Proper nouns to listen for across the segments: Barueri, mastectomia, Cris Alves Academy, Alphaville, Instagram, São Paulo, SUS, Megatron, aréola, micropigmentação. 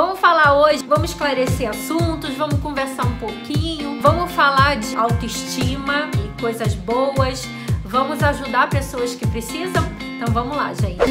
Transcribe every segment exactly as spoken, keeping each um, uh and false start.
Vamos falar hoje, vamos esclarecer assuntos, vamos conversar um pouquinho, vamos falar de autoestima e coisas boas, vamos ajudar pessoas que precisam. Então vamos lá, gente.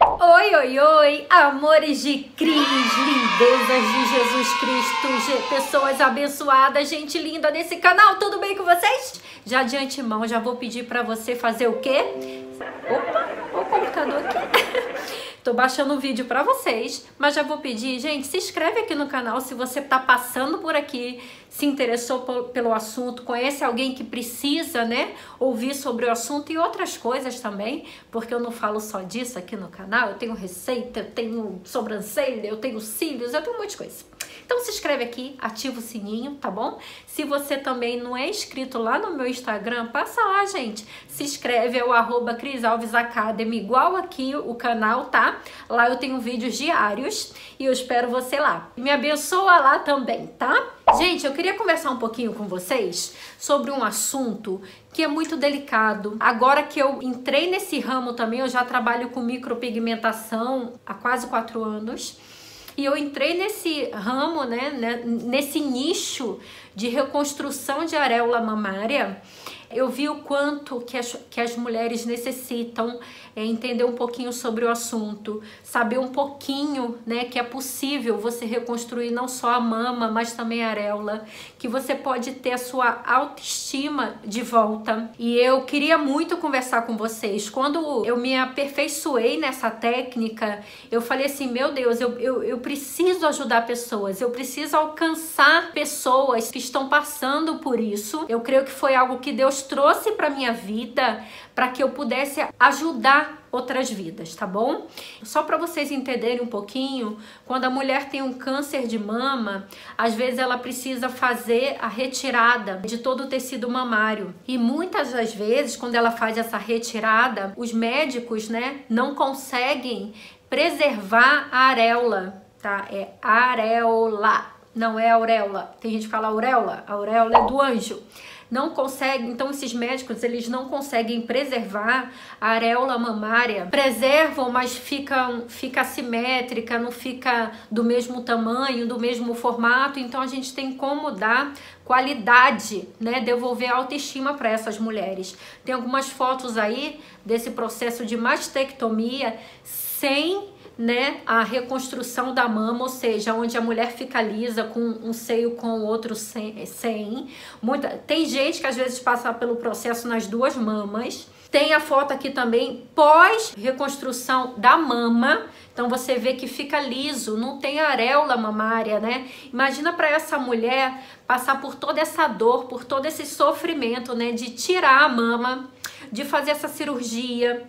Oi, oi, oi, amores de Cris, lindezas de Jesus Cristo, pessoas abençoadas, gente linda desse canal, tudo bem com vocês? Já de antemão, já vou pedir pra você fazer o quê? Opa, o computador aqui. Tô baixando um vídeo pra vocês, mas já vou pedir, gente, se inscreve aqui no canal se você tá passando por aqui, se interessou pelo assunto, conhece alguém que precisa, né, ouvir sobre o assunto e outras coisas também, porque eu não falo só disso aqui no canal, eu tenho receita, eu tenho sobrancelha, eu tenho cílios, eu tenho um monte de coisa. Então se inscreve aqui, ativa o sininho, tá bom? Se você também não é inscrito lá no meu Instagram, passa lá, gente, se inscreve, é o arroba Cris Alves Academy, igual aqui o canal, tá? Lá eu tenho vídeos diários e eu espero você lá. Me abençoa lá também, tá? Gente, eu queria conversar um pouquinho com vocês sobre um assunto que é muito delicado. Agora que eu entrei nesse ramo também, eu já trabalho com micropigmentação há quase quatro anos. E eu entrei nesse ramo, né, né, nesse nicho de reconstrução de aréola mamária. Eu vi o quanto que as, que as mulheres necessitam é, entender um pouquinho sobre o assunto, saber um pouquinho, né, que é possível você reconstruir não só a mama, mas também a areola, que você pode ter a sua autoestima de volta. E eu queria muito conversar com vocês. Quando eu me aperfeiçoei nessa técnica, eu falei assim, meu Deus, eu, eu, eu preciso ajudar pessoas, eu preciso alcançar pessoas que estão passando por isso. Eu creio que foi algo que Deus trouxe para minha vida para que eu pudesse ajudar outras vidas, tá bom? Só para vocês entenderem um pouquinho, quando a mulher tem um câncer de mama, às vezes ela precisa fazer a retirada de todo o tecido mamário. E muitas das vezes, quando ela faz essa retirada, os médicos, né, não conseguem preservar a areola, tá? É areola, não é auréola. Tem gente que fala auréola, a auréola é do anjo. Não conseguem, então esses médicos, eles não conseguem preservar a areola mamária. Preservam, mas fica, fica assimétrica, não fica do mesmo tamanho, do mesmo formato. Então a gente tem como dar qualidade, né? Devolver a autoestima para essas mulheres. Tem algumas fotos aí desse processo de mastectomia sem... né, a reconstrução da mama, ou seja, onde a mulher fica lisa com um seio com o outro sem, sem. Muita, tem gente que às vezes passa pelo processo nas duas mamas. Tem a foto aqui também pós reconstrução da mama, então você vê que fica liso, não tem areola mamária, né? Imagina para essa mulher passar por toda essa dor, por todo esse sofrimento, né, de tirar a mama, de fazer essa cirurgia,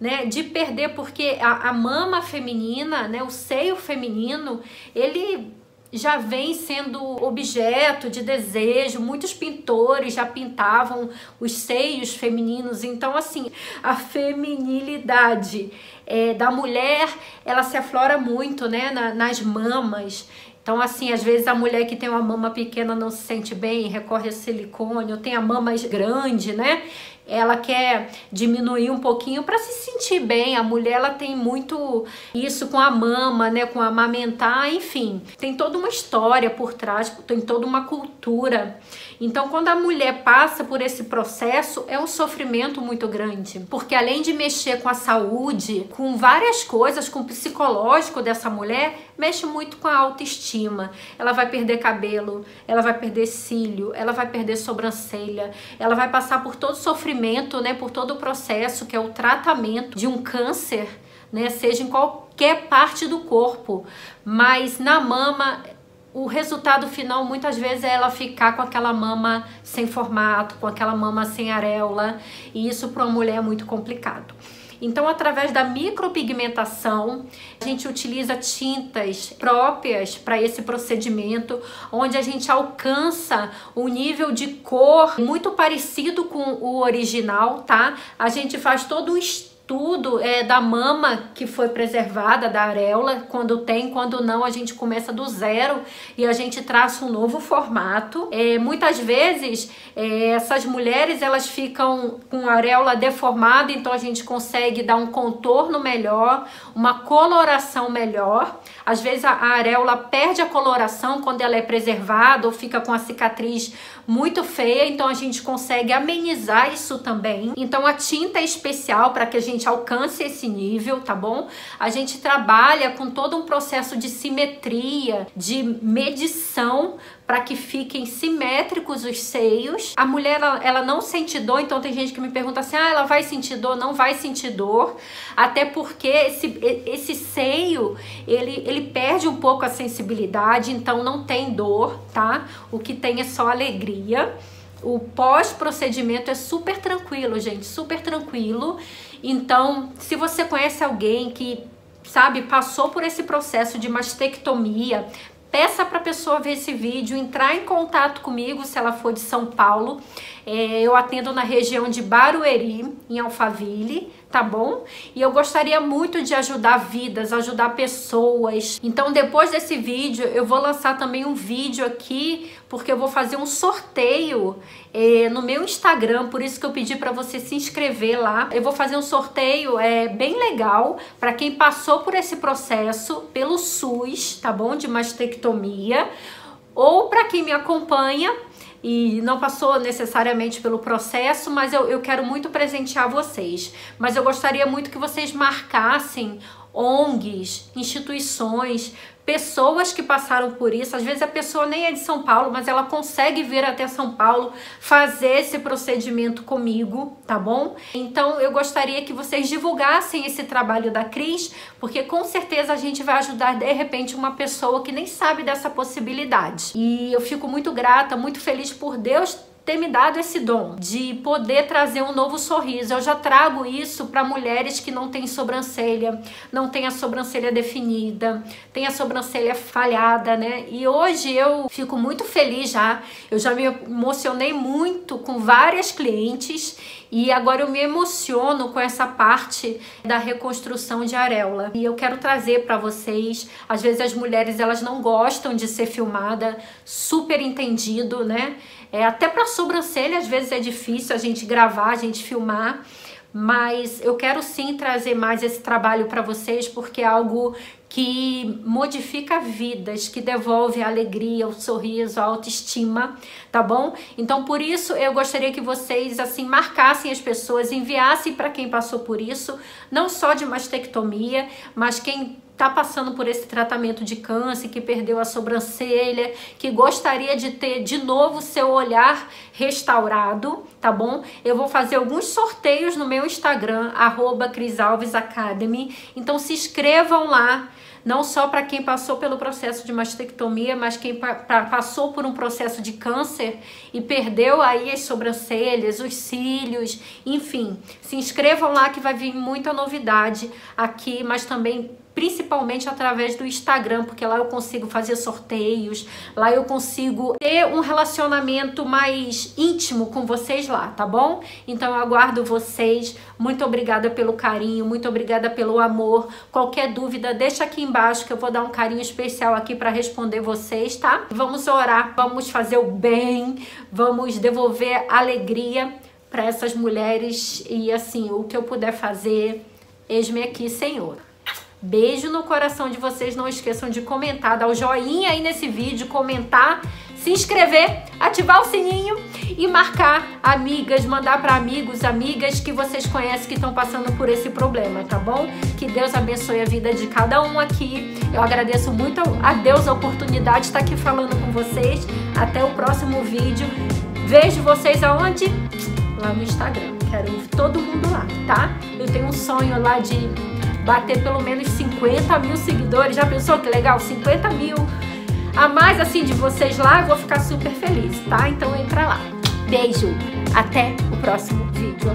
né, de perder, porque a, a mama feminina, né, o seio feminino, ele já vem sendo objeto de desejo, muitos pintores já pintavam os seios femininos, então assim, a feminilidade é, da mulher, ela se aflora muito, né, na, nas mamas. Então, assim, às vezes a mulher que tem uma mama pequena não se sente bem, recorre a silicone, ou tem a mama grande, né? Ela quer diminuir um pouquinho para se sentir bem. A mulher, ela tem muito isso com a mama, né? Com amamentar, enfim. Tem toda uma história por trás, tem toda uma cultura. Então, quando a mulher passa por esse processo, é um sofrimento muito grande. Porque além de mexer com a saúde, com várias coisas, com o psicológico dessa mulher, mexe muito com a autoestima. Ela vai perder cabelo, ela vai perder cílio, ela vai perder sobrancelha, ela vai passar por todo o sofrimento, né, por todo o processo que é o tratamento de um câncer, né, seja em qualquer parte do corpo, mas na mama o resultado final muitas vezes é ela ficar com aquela mama sem formato, com aquela mama sem areola, e isso para uma mulher é muito complicado. Então, através da micropigmentação, a gente utiliza tintas próprias para esse procedimento, onde a gente alcança um nível de cor muito parecido com o original, tá? A gente faz todo um estudo estudo é, da mama que foi preservada, da areola, quando tem, quando não, a gente começa do zero e a gente traça um novo formato. É, muitas vezes, é, essas mulheres, elas ficam com a areola deformada, então a gente consegue dar um contorno melhor, uma coloração melhor. Às vezes, a areola perde a coloração quando ela é preservada ou fica com a cicatriz muito feia, então a gente consegue amenizar isso também. Então, a tinta é especial para que a gente alcance esse nível, tá bom? A gente trabalha com todo um processo de simetria, de medição, para que fiquem simétricos os seios. A mulher, ela, ela não sente dor, então tem gente que me pergunta assim, ah, ela vai sentir dor? Não vai sentir dor, até porque esse, esse seio, ele, ele perde um pouco a sensibilidade, então não tem dor, tá? O que tem é só alegria. O pós-procedimento é super tranquilo, gente, super tranquilo. Então, se você conhece alguém que, sabe, passou por esse processo de mastectomia, peça para a pessoa ver esse vídeo, entrar em contato comigo, se ela for de São Paulo. É, eu atendo na região de Barueri, em Alphaville, tá bom? E eu gostaria muito de ajudar vidas, ajudar pessoas. Então, depois desse vídeo, eu vou lançar também um vídeo aqui, porque eu vou fazer um sorteio é, no meu Instagram, por isso que eu pedi para você se inscrever lá. Eu vou fazer um sorteio é, bem legal para quem passou por esse processo, pelo SUS, tá bom? De mastectomia, ou para quem me acompanha e não passou necessariamente pelo processo, mas eu, eu quero muito presentear vocês. Mas eu gostaria muito que vocês marcassem O N Gs, instituições, pessoas que passaram por isso. Às vezes a pessoa nem é de São Paulo, mas ela consegue vir até São Paulo fazer esse procedimento comigo, tá bom? Então eu gostaria que vocês divulgassem esse trabalho da Cris, porque com certeza a gente vai ajudar de repente uma pessoa que nem sabe dessa possibilidade. E eu fico muito grata, muito feliz por Deus ter me dado esse dom de poder trazer um novo sorriso. Eu já trago isso para mulheres que não têm sobrancelha, não têm a sobrancelha definida, tem a sobrancelha falhada, né? E hoje eu fico muito feliz já. Eu já me emocionei muito com várias clientes e agora eu me emociono com essa parte da reconstrução de areola. E eu quero trazer para vocês. Às vezes as mulheres, elas não gostam de ser filmada, super entendido, né? É, até para sobrancelha, às vezes é difícil a gente gravar, a gente filmar, mas eu quero sim trazer mais esse trabalho para vocês, porque é algo que modifica vidas, que devolve a alegria, o sorriso, a autoestima, tá bom? Então, por isso, eu gostaria que vocês, assim, marcassem as pessoas, enviassem para quem passou por isso, não só de mastectomia, mas quem tá passando por esse tratamento de câncer, que perdeu a sobrancelha, que gostaria de ter de novo seu olhar restaurado, tá bom? Eu vou fazer alguns sorteios no meu Instagram, arroba Cris Alves Academy. Então se inscrevam lá, não só para quem passou pelo processo de mastectomia, mas quem pa pa passou por um processo de câncer e perdeu aí as sobrancelhas, os cílios, enfim. Se inscrevam lá que vai vir muita novidade aqui, mas também principalmente através do Instagram, porque lá eu consigo fazer sorteios, lá eu consigo ter um relacionamento mais íntimo com vocês lá, tá bom? Então eu aguardo vocês, muito obrigada pelo carinho, muito obrigada pelo amor. Qualquer dúvida, deixa aqui embaixo que eu vou dar um carinho especial aqui para responder vocês, tá? Vamos orar, vamos fazer o bem, vamos devolver alegria para essas mulheres e assim, o que eu puder fazer, eis-me aqui, Senhor. Beijo no coração de vocês, não esqueçam de comentar, dar o joinha aí nesse vídeo, comentar, se inscrever, ativar o sininho e marcar amigas, mandar para amigos, amigas que vocês conhecem que estão passando por esse problema, tá bom? Que Deus abençoe a vida de cada um aqui. Eu agradeço muito a Deus a oportunidade de estar aqui falando com vocês. Até o próximo vídeo. Vejo vocês aonde? Lá no Instagram. Quero ver todo mundo lá, tá? Eu tenho um sonho lá de bater pelo menos cinquenta mil seguidores. Já pensou que legal? cinquenta mil a mais assim de vocês lá, eu vou ficar super feliz, tá? Então entra lá. Beijo, até o próximo vídeo.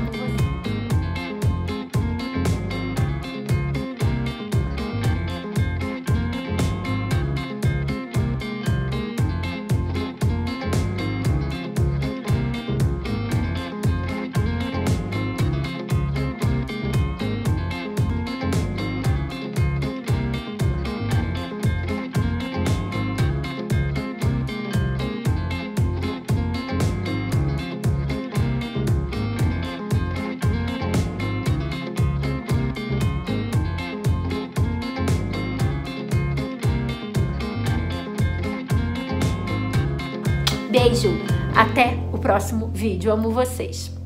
Beijo, até o próximo vídeo. Amo vocês.